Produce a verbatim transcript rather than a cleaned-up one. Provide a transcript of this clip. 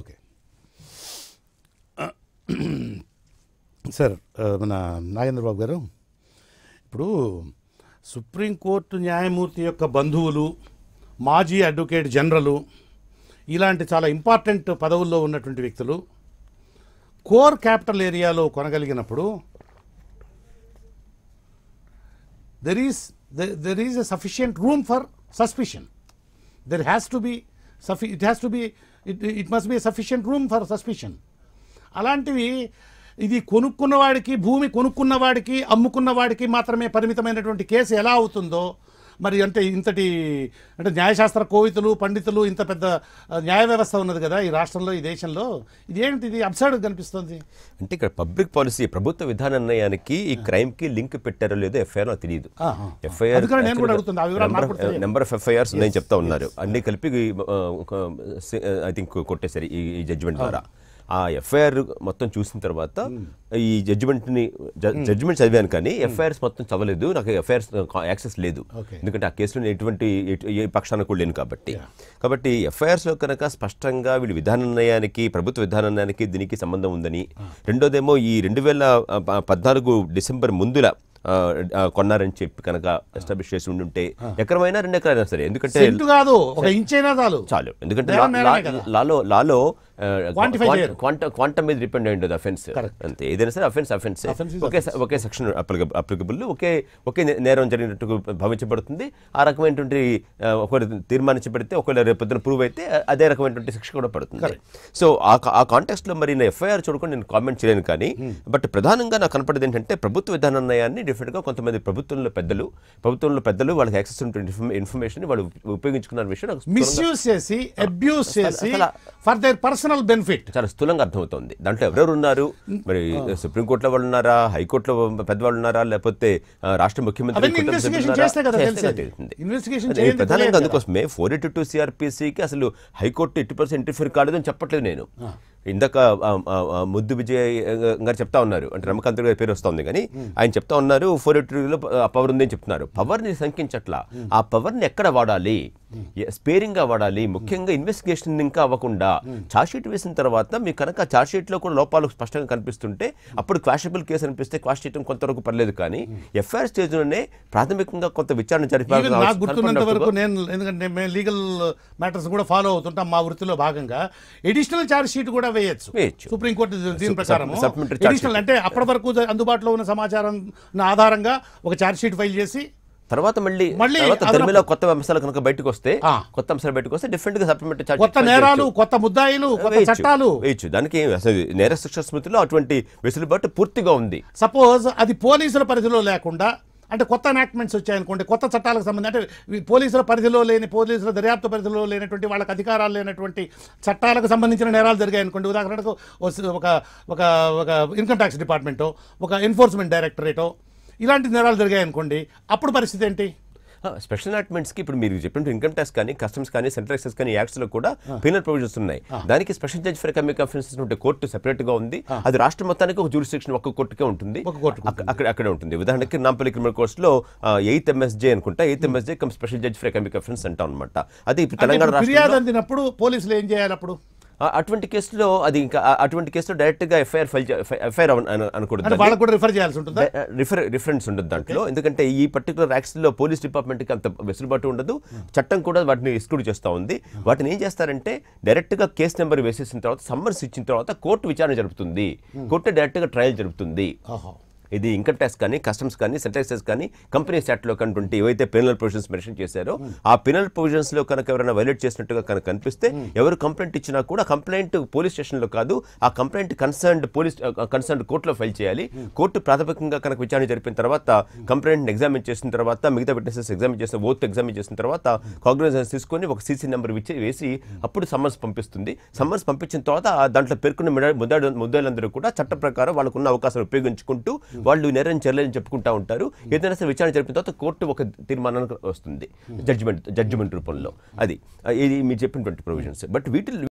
Okay sir, మన నాగేంద్రబాబు గారు, ఇప్పుడు సుప్రీంకోర్టు న్యాయమూర్తి యొక్క బంధువులు, మాజీ అడ్వకేట్ జనరలు, ఇలాంటి చాలా ఇంపార్టెంట్ పదవుల్లో ఉన్నటువంటి వ్యక్తులు కోర్ క్యాపిటల్ ఏరియాలో కొనగలిగినప్పుడు there is there is a sufficient room for suspicion. There has to be suffi it has to be it it must be sufficient room for suspicion. అలాంటివి ఇది కొనుక్కున్నవాడికి, భూమి కొనుక్కున్నవాడికి, అమ్ముకున్నవాడికి మాత్రమే పరిమితమైనటువంటి కేసు ఎలా అవుతుందో, మరి అంటే ఇంతటి అంటే న్యాయశాస్త్ర కోవితులు, పండితులు, ఇంత పెద్ద న్యాయ వ్యవస్థ ఉన్నది కదా ఈ రాష్ట్రంలో, ఈ దేశంలో, ఇదేంటి ఇది అబ్సర్డ్ కనిపిస్తుంది. అంటే ఇక్కడ పబ్లిక్ పాలసీ, ప్రభుత్వ విధాన నిర్ణయానికి ఈ క్రైమ్ కి లింక్ పెట్టారో లేదో ఎఫ్ఐఆర్ నాకు తెలియదు. ఎఫ్ఐఆర్ నెంబర్ ఆఫ్ ఎఫ్ఐఆర్స్ నేను చెప్తా ఉన్నారు అన్ని కలిపి ఐ థింక్ కొట్టేశారు ఈ జడ్జిమెంట్ ద్వారా. ఆ ఎఫ్ఐఆర్ మొత్తం చూసిన తర్వాత ఈ జడ్జిమెంట్ని జడ్జిమెంట్ చదివాను, కానీ ఎఫ్ఐఆర్స్ మొత్తం చదవలేదు. నాకు ఎఫ్ఐఆర్స్ యాక్సెస్ లేదు, ఎందుకంటే ఆ కేసులో ఎటువంటి ఏ పక్షాన కూడా లేను కాబట్టి. కాబట్టి ఎఫ్ఐఆర్స్లో కనుక స్పష్టంగా వీళ్ళు విధాన నిర్ణయానికి, ప్రభుత్వ విధాన నిర్ణయానికి దీనికి సంబంధం ఉందని, రెండోదేమో ఈ రెండు వేల పద్నాలుగు డిసెంబర్ ముందులా కొన్నారని చెప్పి కనుక ఎస్టాబ్లిష్ చేసి ఉంటే ఎకరమైనా రెండు ఎకరైనా సరే, ఎందుకంటే చాలు, ఎందుకంటే లాలో లాలో క్వాంటమ్ మీద డిపెండ్ అయ్యి ఉండదు అఫెన్స్. అంతే, ఏదైనా సరే అఫెన్స్ అఫెన్స్ ఒకే ఒకే సెక్షన్ అప్లికబుల్, ఒకే ఒకే నేరం జరిగినట్టు భావించబడుతుంది. ఆ రకమైనటువంటి ఒకరు తీర్మానించబడితే, ఒకవేళ రేపొద్దున ప్రూవ్ అయితే అదే రకమైనటువంటి శిక్ష కూడా పడుతుంది. సో ఆ కాంటెక్స్ట్ లో మరి నేను ఎఫ్ఐఆర్ చూడకుండా నేను కామెంట్ చేయలేను, కానీ బట్ ప్రధానంగా నాకు కనపడేది ఏంటంటే ప్రభుత్వ విధాన నిర్ణయాన్ని డిఫరెంట్గా కొంతమంది ప్రభుత్వంలో పెద్దలు ప్రభుత్వంలో పెద్దలు వాళ్ళకి యాక్సెస్ ఉన్నటువంటి ఇన్ఫర్మేషన్ వాళ్ళు ఉపయోగించుకున్న విషయం మిస్యూజ్ చేసి, అబ్యూజ్ చేసి ఫర్ దేర్ పర్సనల్ బెనిఫిట్ చాలా స్థూలంగా అర్థమవుతుంది. దాంట్లో ఎవరెవరు ఉన్నారు, మరి సుప్రీంకోర్టులో వాళ్ళు ఉన్నారా, హైకోర్టులో పెద్దవాళ్ళు ఉన్నారా, లేకపోతే రాష్ట్ర ముఖ్యమంత్రి? ప్రధానంగా అందుకోసమే ఫోర్ ఎయిటీ టూ సిఆర్పిసికి అసలు హైకోర్టు ఎయిటీ పర్సెంట్ ఇంటర్ఫియర్ కాలేదు అని చెప్పట్లేదు నేను. ఇందాక ముద్దు విజయ్ గారు చెప్తా ఉన్నారు, అంటే రమకాంత్ గారి పేరు వస్తుంది, కానీ ఆయన చెప్తా ఉన్నారు ఫోర్ ఎయిటీ టూలో ఆ పవర్ ఉందని చెప్తున్నారు. పవర్ని సంకించట్లా, ఆ పవర్ని ఎక్కడ వాడాలి, స్పేరింగ్ గా వాడాలి, ముఖ్యంగా ఇన్వెస్టిగేషన్ ఇంకా అవ్వకుండా. ఛార్జ్ షీట్ వేసిన తర్వాత మీకు కనుక ఛార్జ్ షీట్ లో కూడా లోపాలు స్పష్టంగా కనిపిస్తుంటే అప్పుడు క్వాషబుల్ కేసు అనిపిస్తే క్వాష్ చేయడం కొంతవరకు పర్లేదు, కానీ ఎఫ్ఐఆర్ స్టేజ్ లోనే ప్రాథమికంగా కొంత విచారణ జరిపారు. లీగల్ మ్యాటర్స్ కూడా ఫాలో అవుతుంటాం మా వృత్తిలో భాగంగా. ఎడిషనల్ ఛార్జ్ షీట్ కూడా వేయచ్చు సుప్రీంకోర్టు దీని ప్రకారం. ఎడిషనల్ అంటే అప్పటి వరకు అందుబాటులో ఉన్న సమాచారం ఆధారంగా ఒక ఛార్జ్ షీట్ ఫైల్ చేసి తర్వాత మళ్ళీ మళ్ళీ కొత్త అంశాలు కనుక బయటకు వస్తే, కొత్త అంశాలు బయటకు వస్తే డిఫరెంట్ గా సప్లిమెంటరీ ఛార్జ్, కొత్త నేరాలు, కొత్త ముద్దాయిలు, కొత్త చట్టాలు వేయచ్చు. దానికి నేర శిక్ష స్మృతిలో అటువంటి వెసులుబాటు పూర్తిగా ఉంది. సపోజ్ అది పోలీసుల పరిధిలో లేకుండా, అంటే కొత్త ఎనాక్ట్మెంట్స్ వచ్చాయనుకోండి, కొత్త చట్టాలకు సంబంధించి, అంటే పోలీసుల పరిధిలో లేని, పోలీసుల దర్యాప్తు పరిధిలో లేనటువంటి, వాళ్ళకి అధికారాలు లేనటువంటి చట్టాలకు సంబంధించిన నేరాలు జరిగాయనుకోండి. ఉదాహరణకు ఒక ఒక ఒక ఇన్కమ్ ట్యాక్స్ డిపార్ట్మెంటో, ఒక ఎన్ఫోర్స్మెంట్ డైరెక్టరేటో ఇలాంటి నేరాలు జరిగాయనుకోండి, అప్పుడు పరిస్థితి ఏంటి? స్పెషల్ ఎనాక్ట్మెంట్స్కి ఇప్పుడు మీరు చెప్పినట్టు ఇన్కమ్ ట్యాక్స్ కానీ, కస్టమ్స్ కానీ, సెంట్రల్ ఎక్సైజ్ కానీ యాక్ట్స్లో కూడా పీనల్ ప్రొవిజన్స్ ఉన్నాయి. దానికి special judge for economic offences ఉంటే కోర్టు సెపరేట్గా ఉంది. అది రాష్ట్ర మొత్తానికి ఒక జ్యూరిస్డిక్షన్, ఒక్క కోర్టుకే ఉంటుంది, అక్కడ అక్కడే ఉంటుంది. ఉదాహరణకి నాంపల్లి క్రిమినల్ కోర్సులో ఎయిత్ ఎంఎస్జే అనుకుంటా, eighth MSJ cum special judge for economic offence అంటాం అనమాట. అది ఇప్పుడు తెలంగాణ రాష్ట్రంలో పోలీసులు ఏం చేయాలి అప్పుడు? అటువంటి కేసులో అది ఇంకా అటువంటి కేసులో డైరెక్ట్ గా ఎఫ్ఐఆర్ ఫైల్ ఎఫ్ఐఆర్ అనుకుంటుంది, రిఫరెన్స్ ఉంటుంది దాంట్లో. ఎందుకంటే ఈ పర్టికులర్ యాక్ట్స్ లో పోలీస్ డిపార్ట్మెంట్ కి అంత వెసులుబాటు ఉండదు, చట్టం కూడా వాటిని ఎక్స్క్లూడ్ చేస్తూ ఉంది. వాటిని ఏం చేస్తారంటే డైరెక్ట్ గా కేసు నెంబర్ వేసేసిన తర్వాత, సమ్మన్స్ ఇచ్చిన తర్వాత కోర్టు విచారణ జరుపుతుంది, కోర్టు డైరెక్ట్ గా ట్రయల్ జరుపుతుంది. ఇది ఇన్కమ్ ట్యాక్స్ కానీ, కస్టమ్స్ కానీ, సెంట్రల్ ఎక్సైజ్ కానీ, కంపెనీస్ యాక్ట్లో కనుక ఏవైతే పెనల్ ప్రొవిజన్స్ మెన్షన్ చేశారో ఆ పెనల్ ప్రొవిజన్స్లో కనుక ఎవరైనా వైలేట్ చేసినట్టుగా కనుక కనిపిస్తే, ఎవరు కంప్లైంట్ ఇచ్చినా కూడా కంప్లైంట్ పోలీస్ స్టేషన్లో కాదు, ఆ కంప్లైంట్ కన్సర్న్డ్ పోలీస్ కన్సర్న్డ్ కోర్టులో ఫైల్ చేయాలి. కోర్టు ప్రాథమికంగా కనుక విచారణ జరిపిన తర్వాత, కంప్లైంట్ని ఎగ్జామిన్ చేసిన తర్వాత, మిగతా విట్నెసెస్ ఎగ్జామిన్ చేసిన, ఓత్ ఎగ్జామిన్ చేసిన తర్వాత కాగ్నిజెన్స్ తీసుకొని ఒక సీసీ నెంబర్ వేసి అప్పుడు సమ్మన్స్ పంపిస్తుంది. సమ్మన్స్ పంపించిన తర్వాత దాంట్లో పేర్కొన్న ముద్దాయిలు ముద్దాయిలందరూ కూడా చట్ట ప్రకారం వాళ్ళకున్న అవకాశాలు ఉపయోగించుకుంటూ వాళ్ళు నేరం చేయలేదని చెప్పుకుంటా ఉంటారు. ఏదైనా సరే విచారణ జరిపిన తర్వాత కోర్టు ఒక తీర్మానానికి వస్తుంది, జడ్జిమెంట్ జడ్జిమెంట్ రూపంలో. అది ఇది మీరు చెప్పినటువంటి ప్రొవిజన్స్. బట్ వీటిల్లో